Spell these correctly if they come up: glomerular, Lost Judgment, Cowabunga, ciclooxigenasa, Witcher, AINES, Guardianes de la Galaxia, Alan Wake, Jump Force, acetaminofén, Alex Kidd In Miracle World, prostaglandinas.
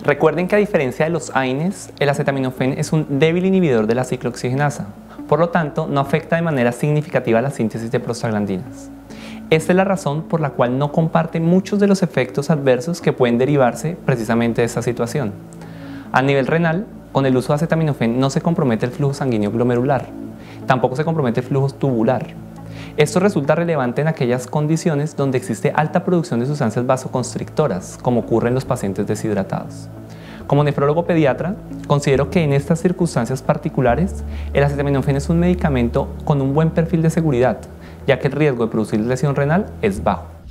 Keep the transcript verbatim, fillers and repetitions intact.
Recuerden que a diferencia de los AINES, el acetaminofén es un débil inhibidor de la ciclooxigenasa, por lo tanto no afecta de manera significativa la síntesis de prostaglandinas. Esta es la razón por la cual no comparte muchos de los efectos adversos que pueden derivarse precisamente de esta situación. A nivel renal, con el uso de acetaminofén no se compromete el flujo sanguíneo glomerular, tampoco se compromete el flujo tubular. Esto resulta relevante en aquellas condiciones donde existe alta producción de sustancias vasoconstrictoras, como ocurre en los pacientes deshidratados. Como nefrólogo pediatra, considero que en estas circunstancias particulares, el acetaminofén es un medicamento con un buen perfil de seguridad, ya que el riesgo de producir lesión renal es bajo.